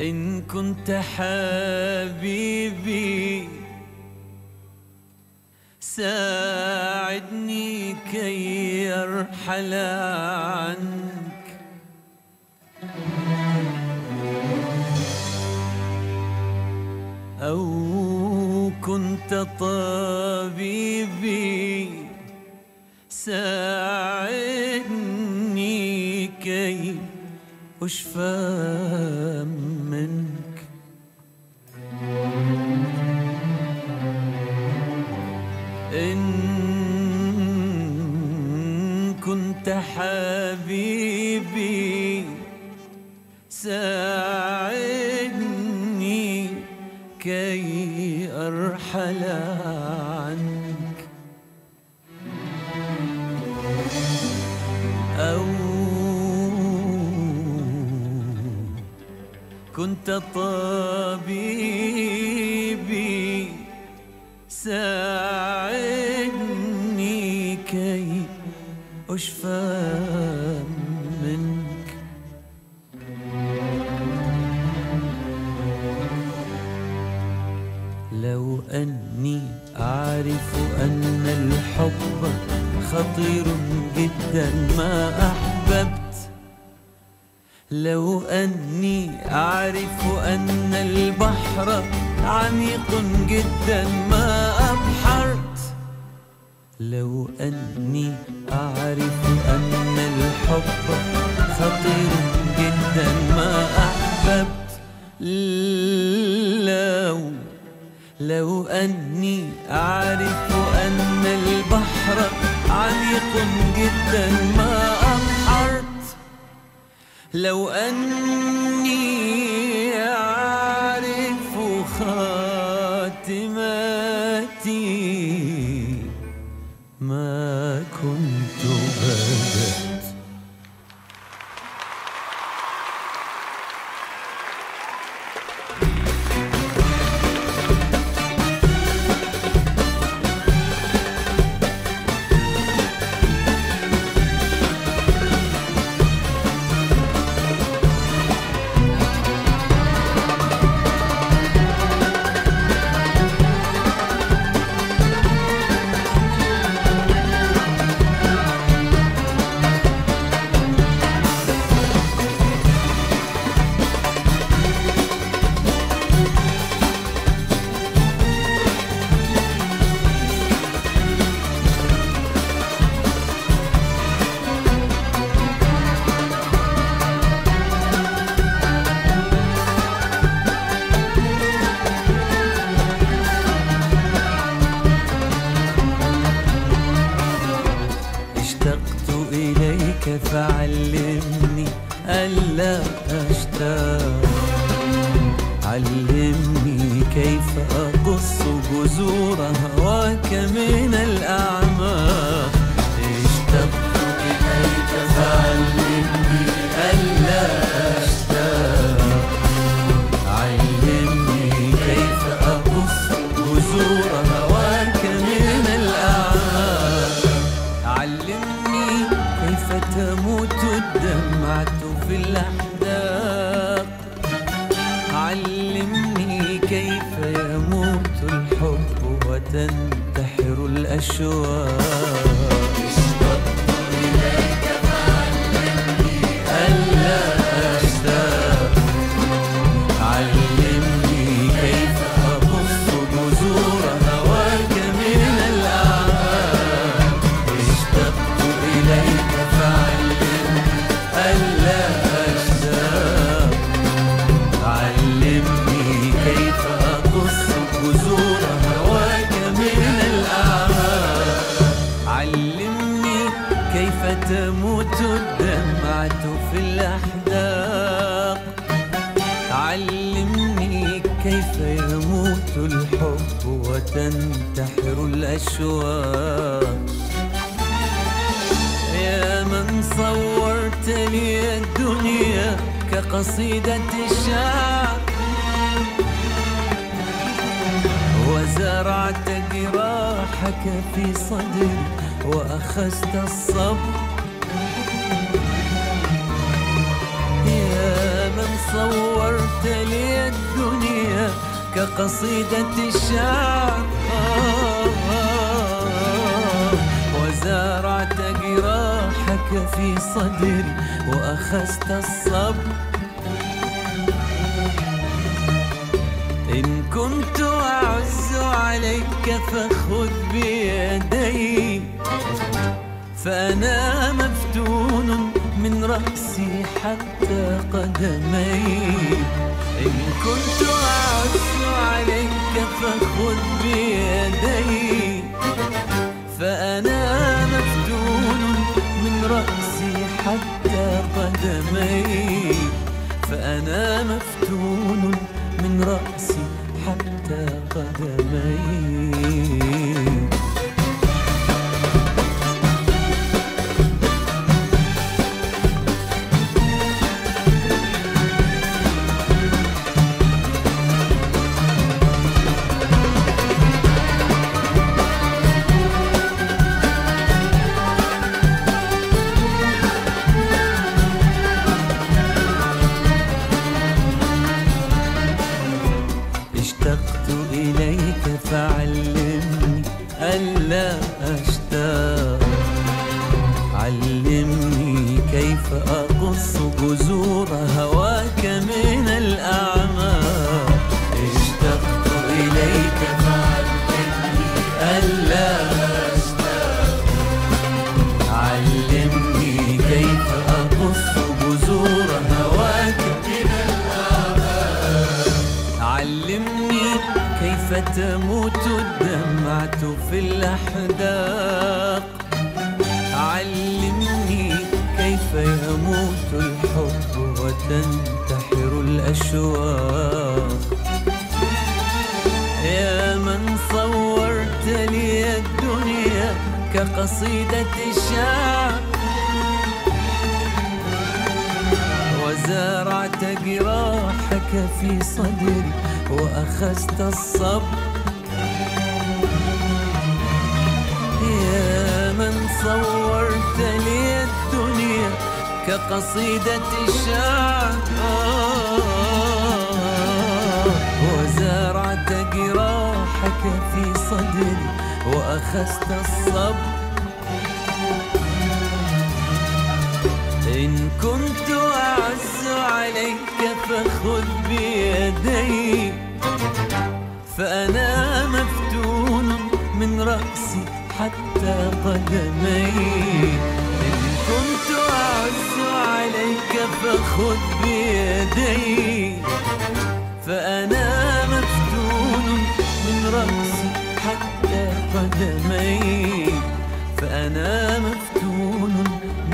إن كنت حبيبي ساعدني كي يرحل عنك. أو كنت طبيبي ساعدني كي أشفى منك. إن كنت حبيبي ساعدني كي أرحل عنك. أو كنت طبيبي ساعدني كي أشفى منك. لو أني أعرف أن الحب خطير جدا ما أحببت. لو أني أعرف أن البحر عميق جدا ما أبحرت. لو أني أعرف أن الحب خطير جدا ما أحببت. لو أني أعرف أن البحر عميق جدا ما أبحرت. لو أني أعرف خاتماتي ما كنت بدأت. فعلمني ألا أشتاق. علمني كيف أقص جذور هواك من الأعماق. اشتقت إليك فعلمني ألا أشتاق. علمني كيف أقص جذور هواك من الأعماق. علمني كيف تموت الدمعة في الأحداق. علمني كيف يموت الحب وتنتحر الأشواق. اشتقت إليك فعلمني ألا أشتاق. علمني كيف أقص جذور هواك من الأعماق. اشتقت إليك تموت الدمعة في الأحداق. علمني كيف يموت الحب وتنتحر الأشواق. يا من صورت لي الدنيا كقصيدة الشعر وزرعت جراحك في صدري وأخذت الصبر. يا من صورت لي كقصيدة الشعر وزرعت جراحك في صدري وأخذت الصبر. إن كنت أعز عليك فخذ بيدي، فأنا مفتون من رأسي حتى قدمي. إن كنت أعز عليك فخذ بيدي، فأنا مفتون من رأسي حتى قدمي، فأنا مفتون من رأسي حتى قدمي. اشتقت إليك فعلمني ألا أشتاق، علمني كيف أقص جذور هواك من الأعماق. اشتقت إليك فعلمني ألا أشتاق، علمني كيف أقص جذور هواك من الأعماق، علمني كيف تموت الدمعة في الأحداق، علمني كيف يموت الحب وتنتحر الأشواق. يا من صورت لي الدنيا كقصيدة الشعر وزرعت جراحك في صدري وأخذت الصبر. يا من صورت لي الدنيا كقصيدة الشعر وزرعت جراحك في صدري وأخذت الصبر. إن كنت أعز عليك فخذ بيدي، فأنا مفتون من رأسي حتى قدمي. إن كنت أعز عليك فخذ بيدي، فأنا مفتون من رأسي حتى قدمي، فأنا مفتون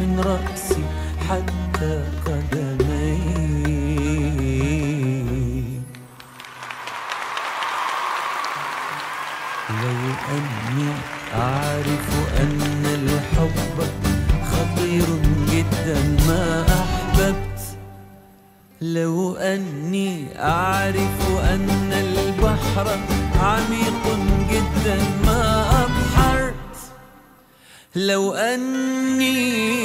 من رأسي حتى قدمي. لو أني أعرف أن الحب خطير جدا ما أحببت، لو أني أعرف أن البحر عميق جدا ما أبحرت، لو أني